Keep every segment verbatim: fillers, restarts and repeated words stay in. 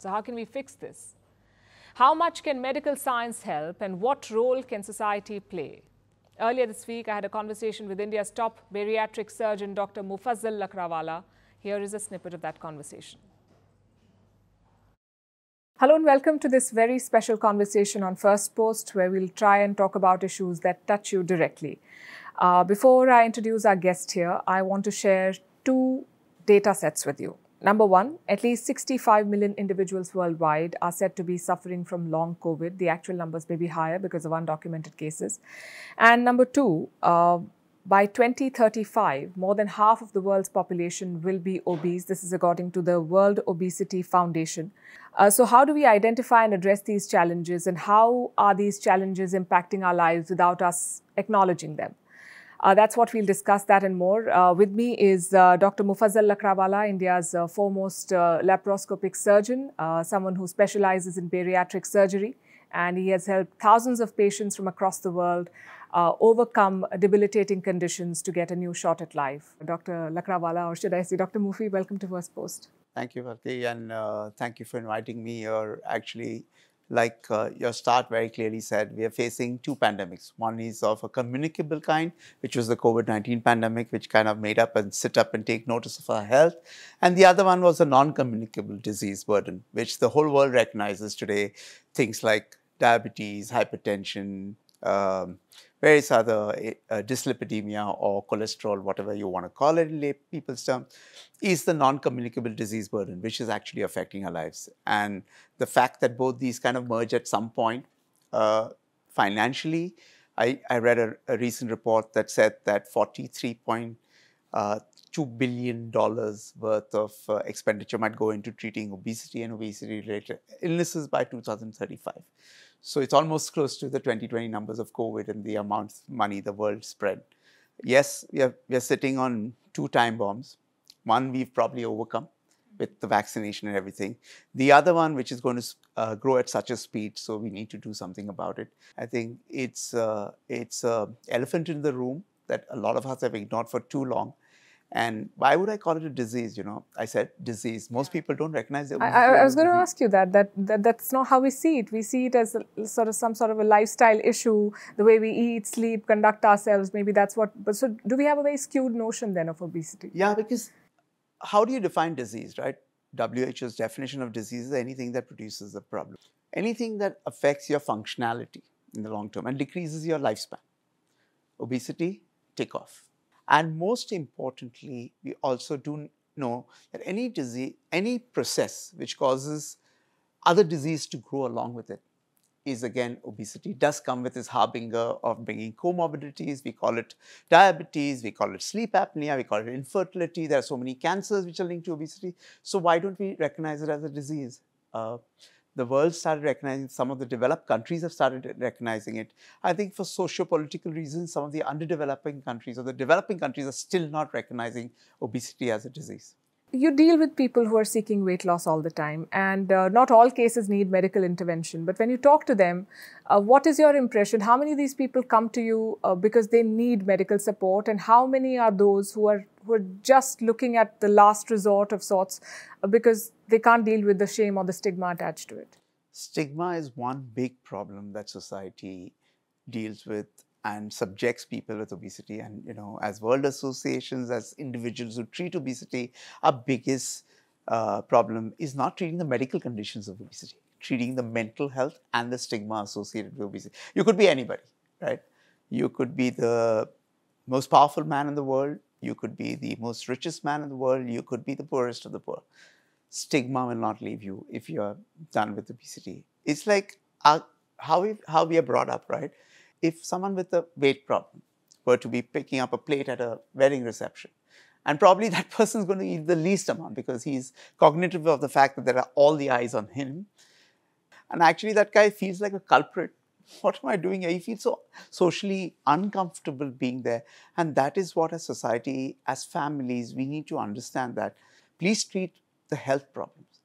So how can we fix this? How much can medical science help, and what role can society play? Earlier this week, I had a conversation with India's top bariatric surgeon, Doctor Muffazal Lakdawala. Here is a snippet of that conversation. Hello and welcome to this very special conversation on First Post, where we'll try and talk about issues that touch you directly. Uh, before I introduce our guest here, I want to share two data sets with you. Number one, at least sixty-five million individuals worldwide are said to be suffering from long COVID. The actual numbers may be higher because of undocumented cases. And number two, uh, by twenty thirty-five, more than half of the world's population will be obese. This is according to the World Obesity Foundation. Uh, so how do we identify and address these challenges, and how are these challenges impacting our lives without us acknowledging them? Uh, that's what we'll discuss, that and more. Uh, with me is uh, Doctor Muffazal Lakdawala, India's uh, foremost uh, laparoscopic surgeon, uh, someone who specializes in bariatric surgery, and he has helped thousands of patients from across the world uh, overcome debilitating conditions to get a new shot at life. Doctor Lakdawala, or should I say Doctor Mufi, welcome to First Post. Thank you, Palki, and uh, thank you for inviting me here. Actually, like uh, your start very clearly said, we are facing two pandemics. One is of a communicable kind, which was the COVID nineteen pandemic, which kind of made up and sit up and take notice of our health. And the other one was a non-communicable disease burden, which the whole world recognizes today. Things like diabetes, hypertension, um, various other uh, dyslipidemia or cholesterol, whatever you want to call it in lay people's term, is the non-communicable disease burden, which is actually affecting our lives. And the fact that both these kind of merge at some point uh, financially, I, I read a, a recent report that said that forty-three point two billion dollars worth of uh, expenditure might go into treating obesity and obesity-related illnesses by two thousand thirty-five. So it's almost close to the twenty twenty numbers of COVID and the amount of money the world spread. Yes, we are, we are sitting on two time bombs. One we've probably overcome with the vaccination and everything. The other one, which is going to uh, grow at such a speed, so we need to do something about it. I think it's uh, it's an elephant in the room that a lot of us have ignored for too long. And why would I call it a disease, you know? I said disease. Most people don't recognize it. I, I was going to ask you that, that, that. That's not how we see it. We see it as a, sort of some sort of a lifestyle issue, the way we eat, sleep, conduct ourselves. Maybe that's what... But so do we have a very skewed notion then of obesity? Yeah, because how do you define disease, right? W H O's definition of disease is anything that produces a problem. Anything that affects your functionality in the long term and decreases your lifespan. Obesity, tick off. And most importantly, we also do know that any disease, any process which causes other disease to grow along with it is, again, obesity does come with this harbinger of bringing comorbidities. We call it diabetes, we call it sleep apnea, we call it infertility. There are so many cancers which are linked to obesity. So why don't we recognize it as a disease? Uh, The world started recognizing it. Some of the developed countries have started recognizing it. I think for socio-political reasons, some of the underdeveloping countries or the developing countries are still not recognizing obesity as a disease. You deal with people who are seeking weight loss all the time, and uh, not all cases need medical intervention. But when you talk to them, uh, what is your impression? How many of these people come to you uh, because they need medical support, and how many are those who are, who are just looking at the last resort of sorts uh, because they can't deal with the shame or the stigma attached to it? Stigma is one big problem that society deals with and subjects people with obesity. And, you know, as world associations, as individuals who treat obesity, our biggest uh, problem is not treating the medical conditions of obesity, treating the mental health and the stigma associated with obesity. You could be anybody, right? You could be the most powerful man in the world. You could be the most richest man in the world. You could be the poorest of the poor. Stigma will not leave you if you're done with obesity. It's like our, how, we, how we are brought up, right? If someone with a weight problem were to be picking up a plate at a wedding reception, and probably that person's going to eat the least amount because he's cognitive of the fact that there are all the eyes on him. And actually that guy feels like a culprit. What am I doing here? He feels so socially uncomfortable being there. And that is what as society, as families, we need to understand that. Please treat the health problems,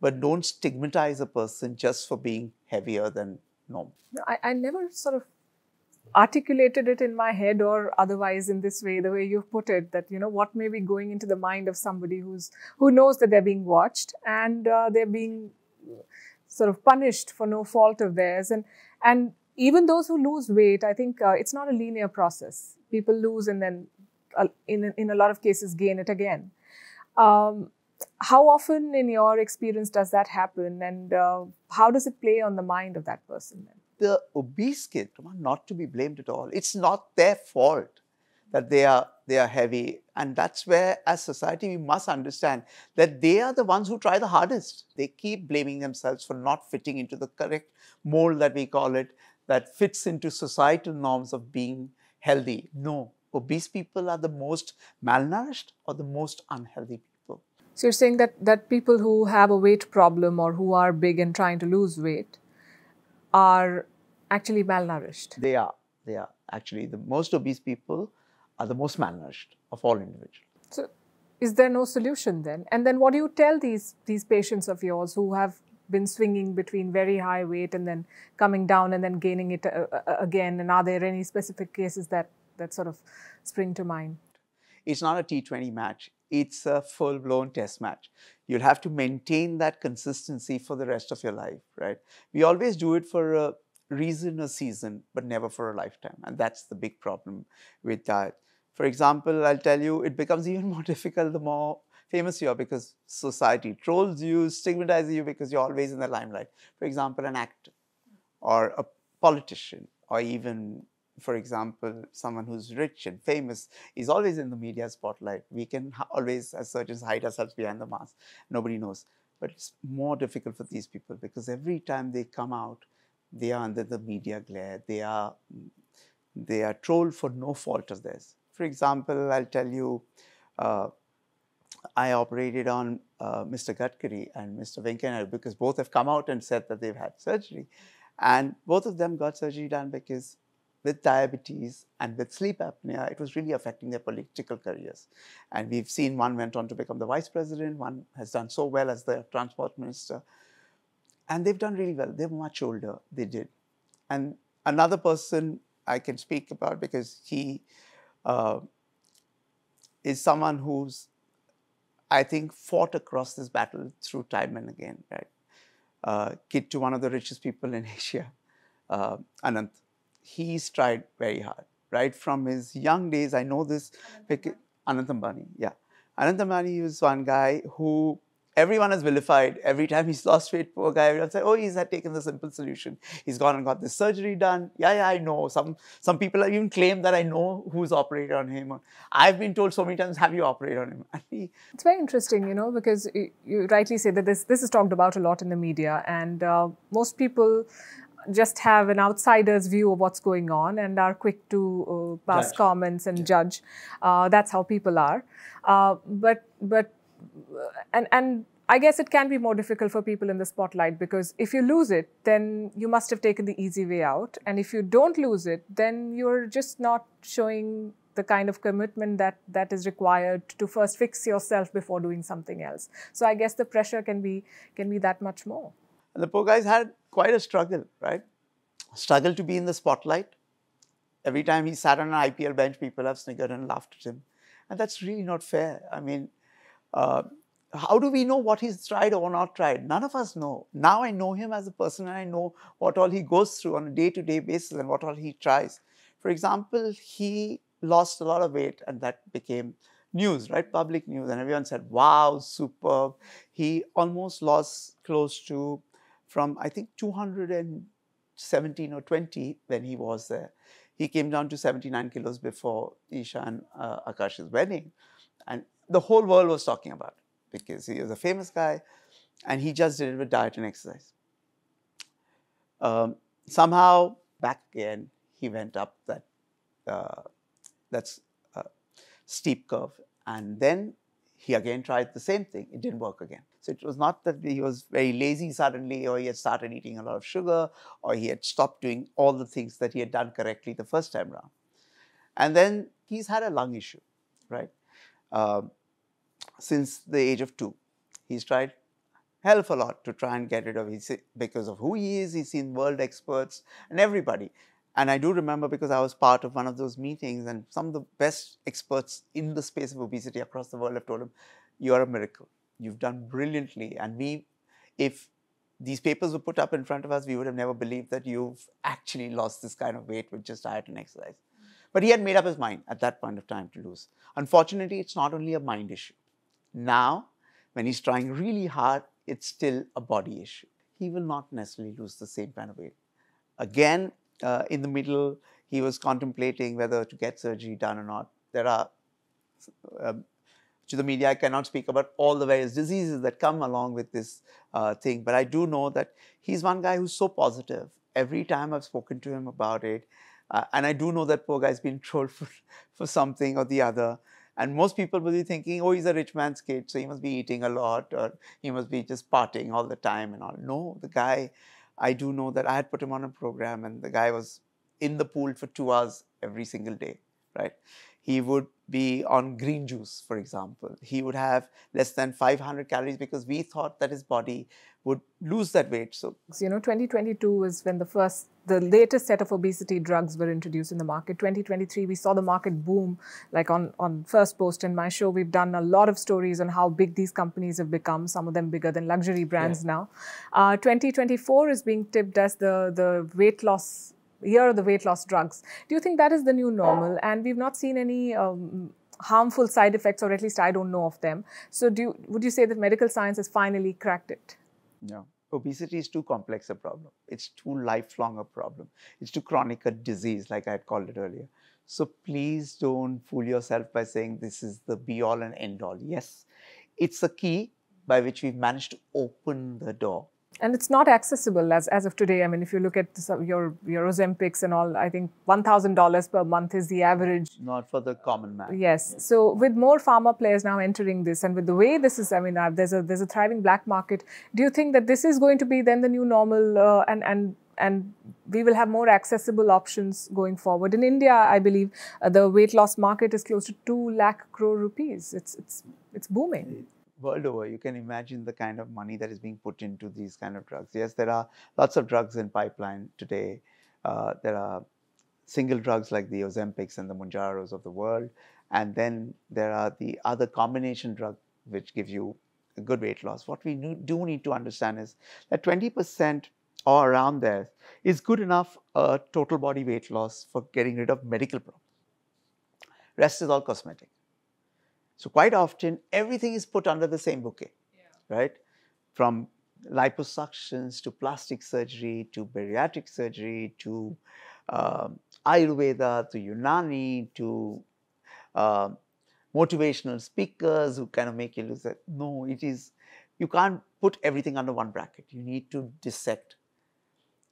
but don't stigmatize a person just for being heavier than normal. I, I never sort of articulated it in my head or otherwise in this way, the way you've put it, that, you know, what may be going into the mind of somebody who's who knows that they're being watched and uh, they're being sort of punished for no fault of theirs. And, and even those who lose weight, I think uh, it's not a linear process. People lose and then uh, in, in a lot of cases gain it again. Um, how often in your experience does that happen, and uh, how does it play on the mind of that person then? The obese kid, not to be blamed at all. It's not their fault that they are, they are heavy. And that's where, as society, we must understand that they are the ones who try the hardest. They keep blaming themselves for not fitting into the correct mold, that we call it, that fits into societal norms of being healthy. No, obese people are the most malnourished or the most unhealthy people. So you're saying that, that people who have a weight problem or who are big and trying to lose weight are actually malnourished? They are. They are. Actually, the most obese people are the most malnourished of all individuals. So is there no solution then? And then what do you tell these, these patients of yours who have been swinging between very high weight and then coming down and then gaining it uh, uh, again? And are there any specific cases that, that sort of spring to mind? It's not a T twenty match. It's a full-blown test match. You'll have to maintain that consistency for the rest of your life, right? We always do it for a reason or season, but never for a lifetime. And that's the big problem with diet. For example, I'll tell you, it becomes even more difficult the more famous you are, because society trolls you, stigmatizes you, because you're always in the limelight. For example, an actor or a politician, or even, for example, someone who's rich and famous is always in the media spotlight. We can always, as surgeons, hide ourselves behind the mask. Nobody knows. But it's more difficult for these people, because every time they come out, they are under the media glare. They are, they are trolled for no fault of theirs. For example, I'll tell you, uh, I operated on uh, Mister Gadkari and Mister Venkanna, because both have come out and said that they've had surgery. And both of them got surgery done because with diabetes and with sleep apnea, it was really affecting their political careers. And we've seen one went on to become the vice president, one has done so well as the transport minister. And they've done really well. They're much older, they did. And another person I can speak about, because he... Uh, is someone who's, I think, fought across this battle through time and again, right? Uh, kid to one of the richest people in Asia, uh, Anant. He's tried very hard, right? From his young days, I know this, because Anandamani, yeah. Anandamani was one guy who everyone has vilified. Every time he's lost weight, poor guy, everyone said, oh, he's had taken the simple solution. He's gone and got this surgery done. Yeah, yeah, I know. Some, some people have even claimed that I know who's operated on him. I've been told so many times, have you operated on him? And he... It's very interesting, you know, because you, you rightly say that this, this is talked about a lot in the media, and uh, most people just have an outsider's view of what's going on and are quick to uh, pass judge. comments and yeah. judge. Uh, that's how people are. Uh, but, but, And, and I guess it can be more difficult for people in the spotlight, because if you lose it, then you must have taken the easy way out. And if you don't lose it, then you're just not showing the kind of commitment that, that is required to first fix yourself before doing something else. So I guess the pressure can be, can be that much more. And the poor guys had quite a struggle, right? Struggle to be in the spotlight. Every time he sat on an I P L bench, people have sniggered and laughed at him. And that's really not fair. I mean... Uh, how do we know what he's tried or not tried? None of us know. Now I know him as a person, and I know what all he goes through on a day-to-day basis and what all he tries. For example, he lost a lot of weight, and that became news, right? Public news. And everyone said, wow, superb. He almost lost close to from, I think, two hundred seventeen or twenty when he was there. He came down to seventy-nine kilos before Isha and uh, Akash's wedding. And the whole world was talking about it, because he was a famous guy, and he just did it with diet and exercise. Um, somehow, back again, he went up that uh, that's uh, steep curve, and then he again tried the same thing. It didn't work again. So it was not that he was very lazy suddenly, or he had started eating a lot of sugar, or he had stopped doing all the things that he had done correctly the first time around. And then he's had a lung issue, right? Uh, since the age of two. He's tried hell of a lot to try and get rid of his, because of who he is. He's seen world experts and everybody. And I do remember, because I was part of one of those meetings, and some of the best experts in the space of obesity across the world have told him, you are a miracle. You've done brilliantly. And we, if these papers were put up in front of us, we would have never believed that you've actually lost this kind of weight with just diet and exercise. But he had made up his mind at that point of time to lose. Unfortunately, it's not only a mind issue. Now, when he's trying really hard, it's still a body issue. He will not necessarily lose the same kind of weight. Again, uh, in the middle, he was contemplating whether to get surgery done or not. There are, uh, to the media, I cannot speak about all the various diseases that come along with this uh, thing. But I do know that he's one guy who's so positive. Every time I've spoken to him about it, Uh, and I do know that poor guy's been trolled for, for something or the other. And most people will be thinking, oh, he's a rich man's kid, so he must be eating a lot, or he must be just partying all the time and all. No, the guy, I do know that I had put him on a program and the guy was in the pool for two hours every single day, right? He would be on green juice, for example. He would have less than five hundred calories because we thought that his body would lose that weight. So, you know, twenty twenty-two was when the first, the latest set of obesity drugs were introduced in the market. twenty twenty-three, we saw the market boom. Like on, on First Post in my show, we've done a lot of stories on how big these companies have become, some of them bigger than luxury brands yeah. now. Uh, twenty twenty-four is being tipped as the, the weight loss year of the weight loss drugs. Do you think that is the new normal? And we've not seen any um, harmful side effects, or at least I don't know of them. So do you, would you say that medical science has finally cracked it? No. Obesity is too complex a problem. It's too lifelong a problem. It's too chronic a disease, like I had called it earlier. So please don't fool yourself by saying this is the be-all and end-all. Yes, it's a key by which we've managed to open the door. And it's not accessible as, as of today. I mean, if you look at this, uh, your, your Ozempics and all, I think one thousand dollars per month is the average. Not for the common man. Yes. yes. So with more pharma players now entering this, and with the way this is, I mean, uh, there's, a, there's a thriving black market. Do you think that this is going to be then the new normal uh, and, and, and we will have more accessible options going forward? In India, I believe uh, the weight loss market is close to two lakh crore rupees. It's, it's, it's booming. World over, you can imagine the kind of money that is being put into these kind of drugs. Yes, there are lots of drugs in pipeline today. Uh, there are single drugs like the Ozempics and the Mounjaros of the world. And then there are the other combination drugs which give you a good weight loss. What we do need to understand is that twenty percent or around there is good enough uh, total body weight loss for getting rid of medical problems. Rest is all cosmetic. So quite often, everything is put under the same bouquet, yeah. right? From liposuctions to plastic surgery to bariatric surgery to um, Ayurveda to Unani to uh, motivational speakers who kind of make you lose that. No, it is, you can't put everything under one bracket. You need to dissect.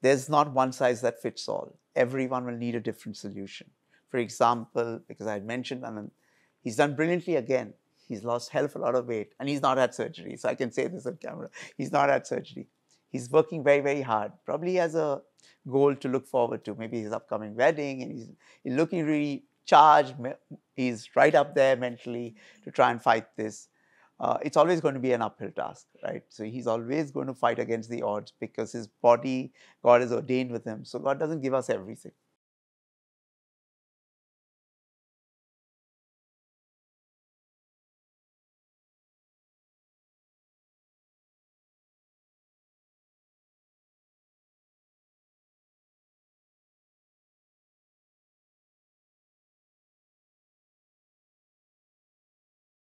There's not one size that fits all. Everyone will need a different solution. For example, because I had mentioned Anand, he's done brilliantly again. He's lost hell of a lot of weight and he's not had surgery. So I can say this on camera. He's not had surgery. He's working very, very hard. Probably has a goal to look forward to. Maybe his upcoming wedding, and he's looking really charged. He's right up there mentally to try and fight this. Uh, it's always going to be an uphill task, right? So he's always going to fight against the odds because his body, God has ordained with him. So God doesn't give us everything.